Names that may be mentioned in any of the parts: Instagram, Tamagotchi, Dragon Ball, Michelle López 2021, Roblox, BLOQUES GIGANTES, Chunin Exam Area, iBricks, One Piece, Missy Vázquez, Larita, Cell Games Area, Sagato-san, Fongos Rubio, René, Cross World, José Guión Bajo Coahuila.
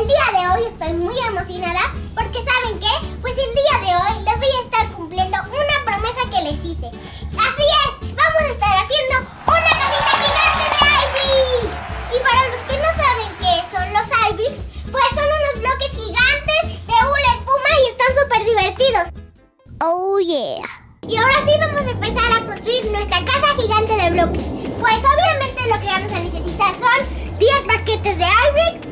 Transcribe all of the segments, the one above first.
El día de hoy estoy muy emocionada porque ¿saben qué? Pues el día de hoy les voy a estar cumpliendo una promesa que les hice. ¡Así es! Vamos a estar haciendo una casita gigante de iBricks. Y para los que no saben qué son los iBricks, pues son unos bloques gigantes de una espuma y están súper divertidos. ¡Oh yeah! Y ahora sí vamos a empezar a construir nuestra casa gigante de bloques. Pues obviamente lo que vamos a necesitar son 10 paquetes de iBricks.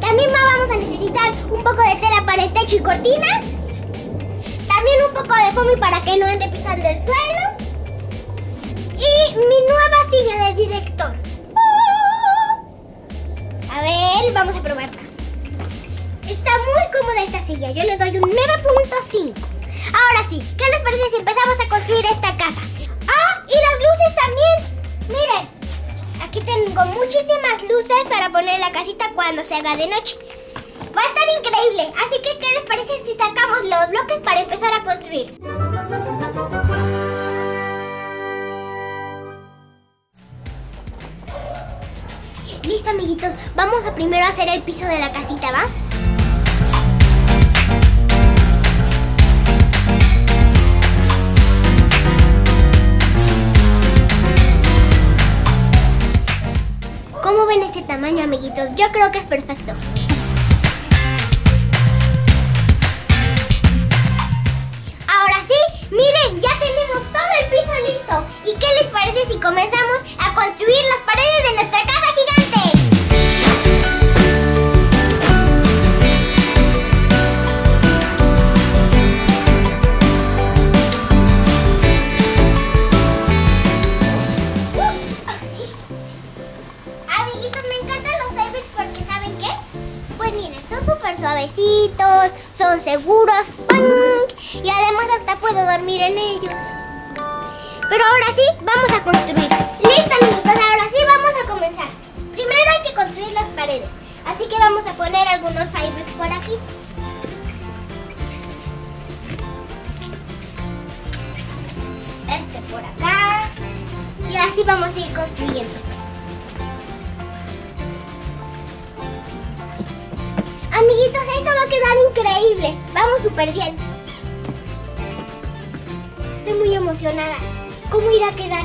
También vamos a necesitar un poco de tela para el techo y cortinas. También un poco de foamy para que no ande pisando el suelo. Y mi nueva silla de director. A ver, vamos a probarla. Está muy cómoda esta silla. Yo le doy un 9.5. Ahora sí, ¿qué les parece si empezamos a construir esta casa? ¡Ah! ¡Y las luces también! Miren. Aquí tengo muchísimas luces para poner la casita cuando se haga de noche. Va a estar increíble, así que ¿qué les parece si sacamos los bloques para empezar a construir? Listo, amiguitos, vamos a primero hacer el piso de la casita, ¿va? Tamaño, amiguitos, yo creo que es perfecto. Ahora sí, miren, ya tenemos todo el piso listo. ¿Y qué les parece si comenzamos a construir las paredes de nuestra casa gigante? Suavecitos, son seguros, ¡punk! Y además hasta puedo dormir en ellos. Pero ahora sí, vamos a construir. ¡Listo, amiguitos! Ahora sí vamos a comenzar. Primero hay que construir las paredes, así que vamos a poner algunos iBricks por aquí. Este por acá. Y así vamos a ir construyendo. Amiguitos, esto va a quedar increíble. Vamos súper bien. Estoy muy emocionada. ¿Cómo irá a quedar?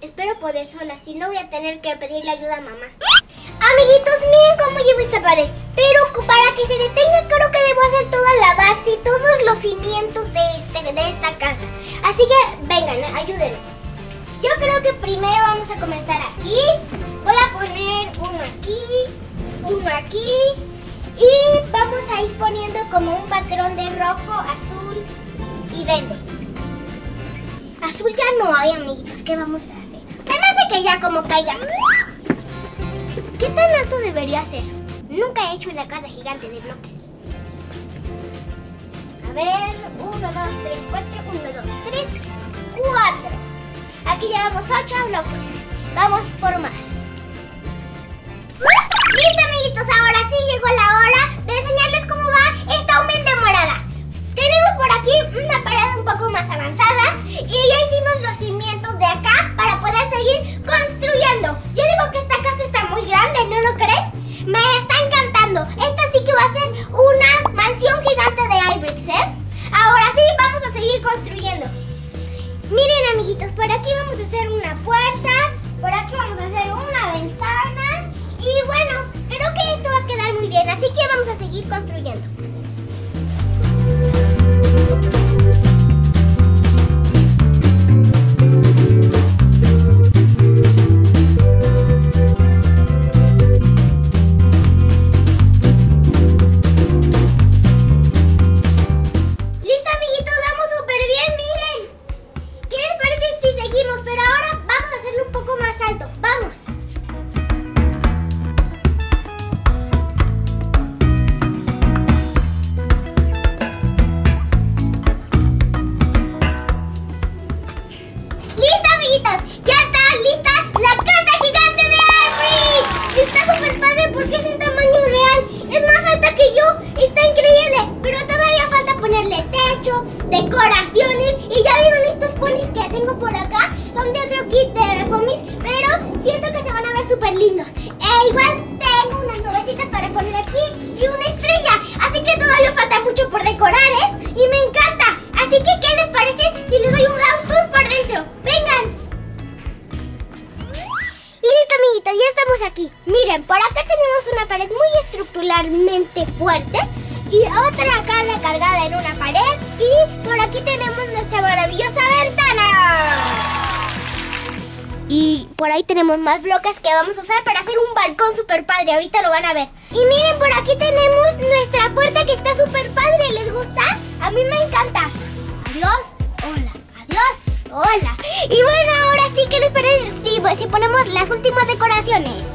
Espero poder sola, si no voy a tener que pedirle ayuda a mamá. Amiguitos, miren cómo llevo esta pared. Pero para que se detenga creo que debo hacer toda la base, todos los cimientos de esta casa. Así que vengan, ayúdenme. Yo creo que primero vamos a comenzar aquí. Voy a poner uno aquí. Y vamos a ir poniendo como un patrón de rojo, azul y verde. Azul ya no hay, amiguitos. ¿Qué vamos a hacer? Se me hace que ya como caiga. ¿Qué tan alto debería ser? Nunca he hecho una casa gigante de bloques. A ver, 1, 2, 3, 4, 1, 2, 3, 4. Aquí llevamos 8 bloques. Vamos por más. ¡Listo, amiguitos! Ahora sí llegó la hora de enseñarles cómo va esta humilde morada. Tenemos por aquí una parada un poco más avanzada y ya hicimos los cimientos de acá para poder seguir construyendo. Yo digo que esta casa está muy grande, ¿no lo crees? Me está encantando. Esta sí que va a ser una mansión gigante de iBricks, ¿eh? Ahora sí, vamos a seguir construyendo. Miren, amiguitos, por aquí vamos a hacer una puerta, por aquí vamos a hacer una ventana. Y bueno, creo que esto va a quedar muy bien, así que vamos a seguir construyendo. ¡Listo, amiguitos! ¡Vamos súper bien! ¡Miren! ¿Qué les parece si seguimos? Pero ahora vamos a hacerlo un poco más alto. ¡Vamos! Decoraciones. Y ya vieron estos ponis que tengo por acá. Son de otro kit de foamies, pero siento que se van a ver súper lindos. E igual tengo unas nubecitas para poner decorar, ¿eh? Y me encanta. Así que, ¿qué les parece si les doy un house tour por dentro? ¡Vengan! Listo, amiguitos, ya estamos aquí. Miren, por acá tenemos una pared muy estructuralmente fuerte y otra acá recargada en una pared. Y por aquí tenemos nuestra maravillosa ventana. Y por ahí tenemos más bloques que vamos a usar para hacer un balcón super padre. Ahorita lo van a ver. Y miren, por aquí tenemos nuestra puerta que está super padre. ¿Les gusta? A mí me encanta. Adiós, hola, adiós, hola. Y bueno, ahora sí, ¿qué les parece? Sí, pues si ponemos las últimas decoraciones.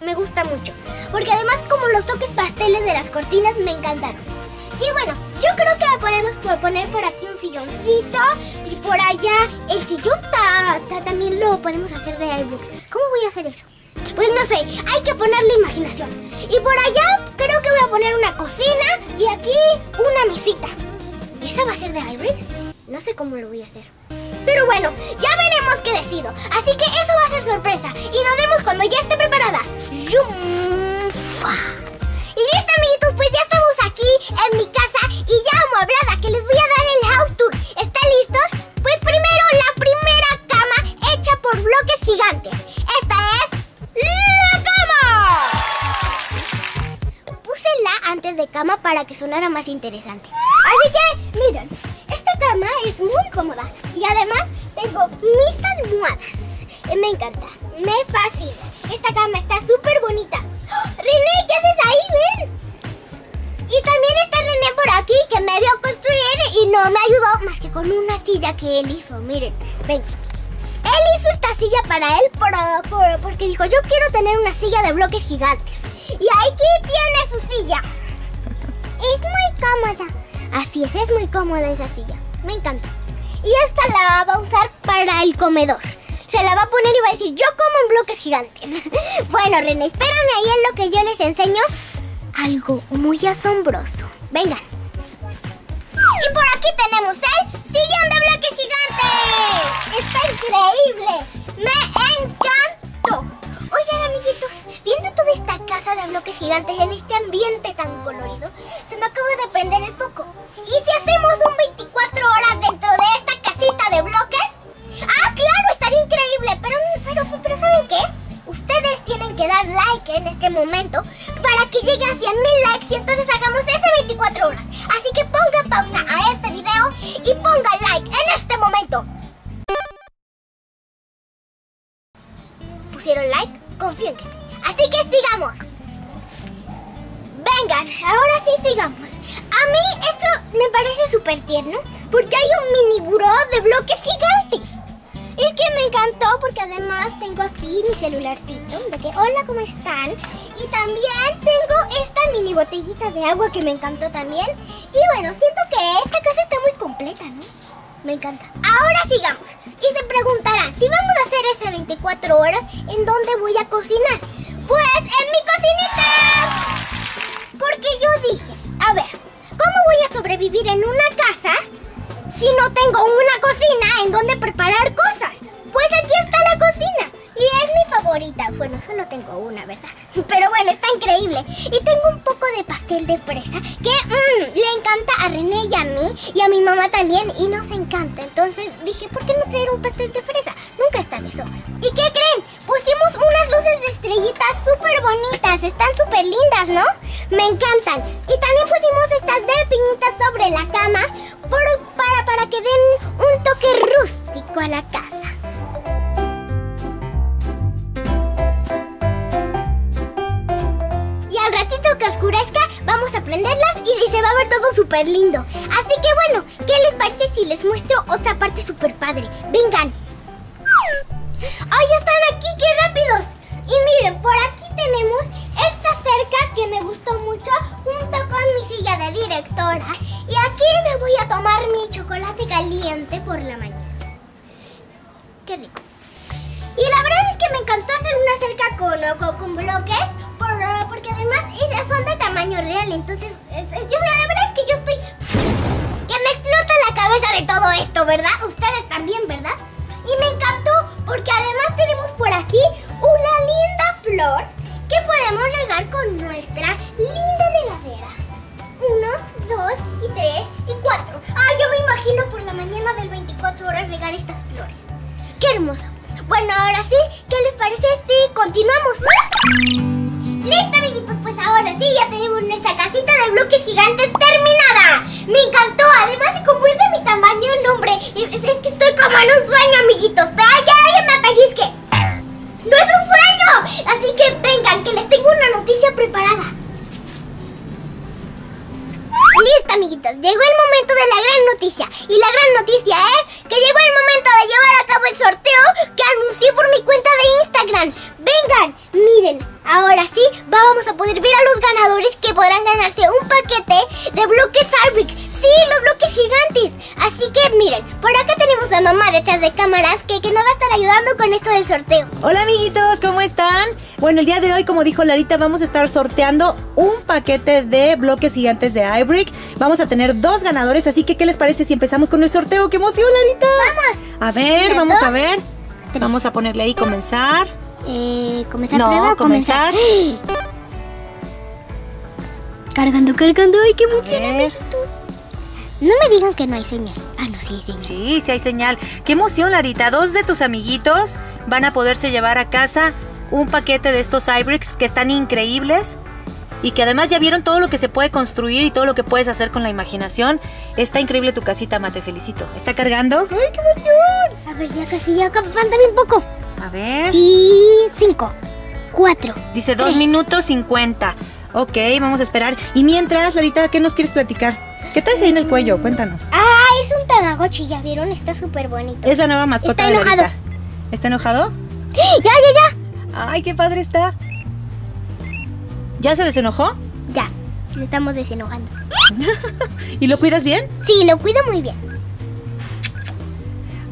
Me gusta mucho, porque además como los toques pasteles de las cortinas me encantaron. Y bueno, yo creo que podemos poner por aquí un silloncito y por allá el sillón también lo podemos hacer de iBooks. ¿Cómo voy a hacer eso? Pues no sé, hay que ponerle imaginación. Y por allá creo que voy a poner una cocina y aquí una mesita. ¿Esa va a ser de iBooks? No sé cómo lo voy a hacer. Pero bueno, ya veremos qué decido. Así que eso va a ser sorpresa. Y nos vemos cuando ya esté preparada. Y listo, amiguitos, pues ya estamos aquí en mi casa y ya amueblada, que les voy a dar el house tour. ¿Están listos? Pues primero, la primera cama hecha por bloques gigantes. Esta es la cama. Puse la antes de cama para que sonara más interesante. Así que, miren, esta cama es muy cómoda y además tengo mis almohadas. Me encanta, me fascina. Esta cama está súper bonita. ¡Oh, René, ¿qué haces ahí? Ven. Y también está René por aquí, que me vio construir y no me ayudó más que con una silla que él hizo. Miren, ven. Él hizo esta silla para él porque dijo, yo quiero tener una silla de bloques gigantes. Y aquí tiene su silla. Es muy cómoda. Así es muy cómoda esa silla. Me encanta. Y esta la va a usar para el comedor. Se la va a poner y va a decir, yo como en bloques gigantes. Bueno, René, espérame ahí en lo que yo les enseño algo muy asombroso. Vengan. Y por aquí tenemos el sillón de bloques gigantes. Está increíble. Me encantó. Oigan, amiguitos, viendo toda esta casa de bloques gigantes en este ambiente tan colorido, se me acaba de prender el foco. ¿Y si hacemos un 24 horas dentro de esta casita de bloques? ¡Ah, claro! Estaría increíble, pero ¿saben qué? Ustedes tienen tienen que dar like en este momento para que llegue a 100,000 likes y entonces hagamos ese 24 horas. Así que ponga pausa a este video y ponga like en este momento. ¿Pusieron like? Confío en que sí. Así que sigamos. Vengan, ahora sí sigamos. A mí esto me parece súper tierno porque hay un mini buró de bloques gigantes. Es que me encantó porque además tengo aquí mi celularcito de que hola, ¿cómo están? Y también tengo esta mini botellita de agua que me encantó también. Y bueno, siento que esta casa está muy completa, ¿no? Me encanta. Ahora sigamos. Y se preguntarán, si vamos a hacer ese 24 horas, ¿en dónde voy a cocinar? Pues en mi cocinita. Porque yo dije, a ver, ¿cómo voy a sobrevivir en una casa si no tengo una cocina en donde preparar cosas? Pues aquí está la cocina y es mi favorita. Bueno, solo tengo una, ¿verdad? Pero bueno, está increíble. Y tengo un poco de pastel de fresa que le encanta a René y a mí y a mi mamá también y nos encanta. Entonces dije, ¿por qué no traer un pastel de fresa? Nunca está de sobra. ¿Y qué creen? Pusimos unas luces de estrellitas súper bonitas. Están súper lindas, ¿no? Me encantan. Y también pusimos estas de piñitas sobre la cama para que den un toque rústico a la casa. Y al ratito que oscurezca vamos a prenderlas y se va a ver todo súper lindo. Así que bueno, ¿qué les parece si les muestro otra parte súper padre? ¡Vengan! ¡Ay, ya están aquí! ¡Qué rápidos! Y miren, por aquí tenemos esta cerca que me gustó mucho junto con mi silla de directora. Y aquí me voy a tomar mi chocolate caliente por la mañana. ¡Qué rico! Y la verdad es que me encantó hacer una cerca con bloques porque además son de tamaño real. Entonces, la verdad es que yo estoy... que me explota la cabeza de todo esto, ¿verdad? Ustedes también, ¿verdad? Y me encantó porque además tenemos por aquí una linda flor que podemos regar con nuestra linda regadera. 1, 2, 3 y 4. ¡Ay, yo me imagino por la mañana del 24 horas regar estas flores! ¡Qué hermoso! Bueno, ahora sí, ¿qué les parece si continuamos? ¡Listo, amiguitos! Pues ahora sí, ya tenemos nuestra casita de bloques gigantes terminada. ¡Me encantó! Además, como es de mi tamaño, no, hombre, es que estoy como en un sueño, amiguitos. ¡Ay, ya alguien me pellizque! ¡No es un sueño! Así que vengan, que les tengo una noticia preparada. Listo, amiguitos, llegó el momento de la gran noticia. Y la gran noticia es que llegó el momento de llevar a cabo el sorteo que anuncié por mi cuenta de Instagram. ¡Vengan! Miren, ahora sí vamos a poder ver a los ganadores que podrán ganarse un paquete de bloques Arbrick. ¡Sí, los bloques gigantes! Así que miren, por acá tenemos a mamá detrás de cámaras que nos va a estar ayudando con esto del sorteo. Hola, amiguitos, ¿cómo están? Bueno, el día de hoy, como dijo Larita, vamos a estar sorteando un paquete de bloques gigantes de iBrick. Vamos a tener 2 ganadores, así que ¿qué les parece si empezamos con el sorteo? ¡Qué emoción, Larita! ¡Vamos! A ver, una, vamos dos, a ver. 3. Vamos a ponerle ahí comenzar. ¿Comenzar no, prueba o comenzar? ¡Comenzar! Cargando, cargando. ¡Ay, qué emoción, amiguitos! No me digan que no hay señal. Ah, no, sí hay señal. Sí, sí hay señal. ¡Qué emoción, Larita! 2 de tus amiguitos van a poderse llevar a casa un paquete de estos iBricks que están increíbles y que además ya vieron todo lo que se puede construir y todo lo que puedes hacer con la imaginación. Está increíble tu casita, Mate, felicito. ¿Está cargando? ¡Ay, qué emoción! A ver, ya casi, ya falta bien poco. A ver... Y 5, 4. Dice 2 minutos 50. Ok, vamos a esperar. Y mientras, Larita, ¿qué nos quieres platicar? ¿Qué traes ahí en el cuello? Cuéntanos. Ah, es un Tamagotchi, ya vieron, está súper bonito. Es la nueva mascota de Larita. Está enojado. ¿Está enojado? ¡Ya! ¡Ay, qué padre está! ¿Ya se desenojó? Ya, lo estamos desenojando. ¿Y lo cuidas bien? Sí, lo cuido muy bien.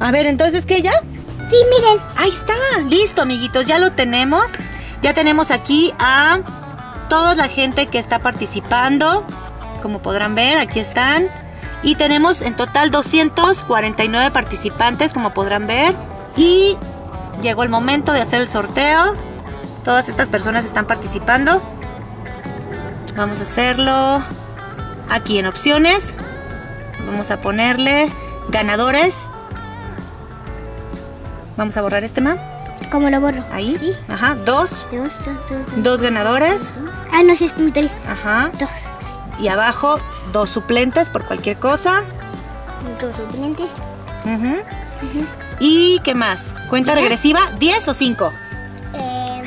A ver, entonces, ¿qué ya? Sí, miren. Ahí está, listo, amiguitos, ya lo tenemos. Ya tenemos aquí a toda la gente que está participando. Como podrán ver, aquí están. Y tenemos en total 249 participantes, como podrán ver. Y... llegó el momento de hacer el sorteo. Todas estas personas están participando. Vamos a hacerlo. Aquí en opciones. Vamos a ponerle ganadores. Vamos a borrar este mapa. ¿Cómo lo borro? Ahí. Sí. Ajá. Dos ganadoras. Ah, no, sí, es muy triste. Ajá. Dos. Y abajo, dos suplentes por cualquier cosa. Dos suplentes. Ajá. ¿Y qué más? ¿Cuenta regresiva? ¿10 o 5?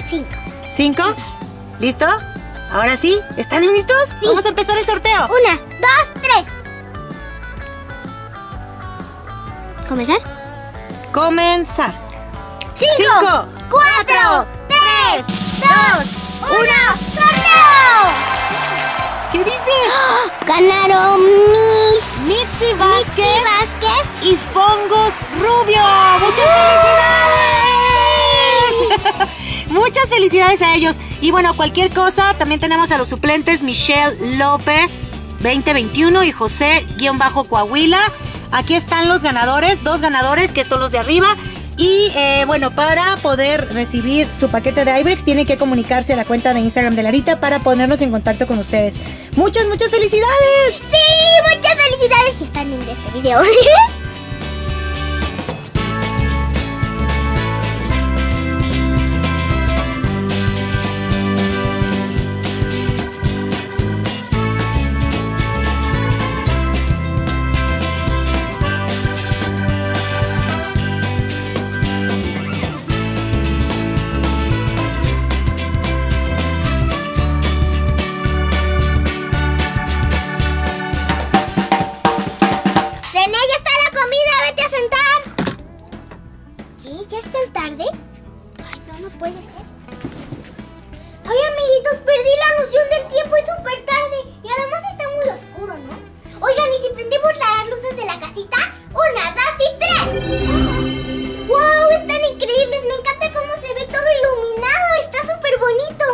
5. ¿5? ¿Listo? Ahora sí, ¿están listos? Sí. Vamos a empezar el sorteo. 1, 2, 3. ¿Comenzar? Comenzar. 5, 4, 3, 2, 1. ¡Sorteo! ¿Qué dice? ¡Oh! Ganaron Missy Vázquez y Fongos Rubio. ¡Muchas felicidades! ¡Sí! Muchas felicidades a ellos. Y bueno, cualquier cosa, también tenemos a los suplentes Michelle López 2021 y José Guión Bajo Coahuila. Aquí están los ganadores, dos ganadores, que son los de arriba. Y bueno, para poder recibir su paquete de Ibrix, tienen que comunicarse a la cuenta de Instagram de Larita para ponernos en contacto con ustedes. ¡Muchas, muchas felicidades! ¡Sí, muchas felicidades! Si están viendo este video. ¿Ya es tan tarde? Ay, no puede ser. Ay, amiguitos, perdí la noción del tiempo, es súper tarde. Y además está muy oscuro, ¿no? Oigan, ¿y si prendemos las luces de la casita? 1, 2 y 3. ¡Wow! Están increíbles, me encanta cómo se ve todo iluminado, está súper bonito.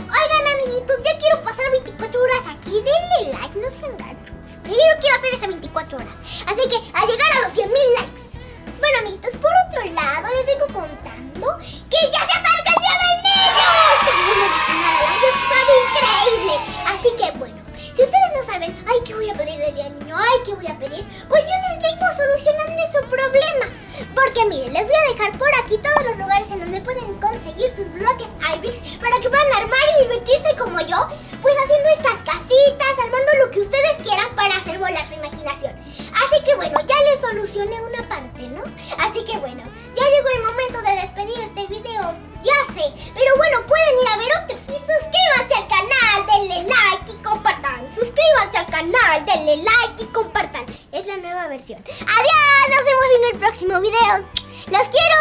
Oigan, amiguitos, ya quiero pasar 24 horas aquí, denle like, no sean gachos. Yo quiero hacer esas 24 horas. Así que, a llegar a los 100,000 likes. Bueno, amiguitos, por otro lado, les vengo contando que ya se acerca el Día del Niño. Tenemos que cenar a la fiesta increíble. Así que, bueno, si ustedes no saben, ay, ¿qué voy a pedir del Día del Niño? Ay, ¿qué voy a pedir? Pues yo les vengo solucionando su problema. Porque, miren, les voy a dejar por aquí todos los lugares en donde pueden conseguir sus bloques Ibrix para que puedan armar y divertirse como yo, pues haciendo estas casitas, armando lo que ustedes quieran para hacer volar su imaginación. Así que, bueno, ya les solucioné una parte, ¿no? Así que bueno, ya llegó el momento de despedir este video, ya sé, pero bueno, pueden ir a ver otros. Y suscríbanse al canal, denle like y compartan. Suscríbanse al canal, denle like y compartan. Es la nueva versión. Adiós, nos vemos en el próximo video. ¡Los quiero!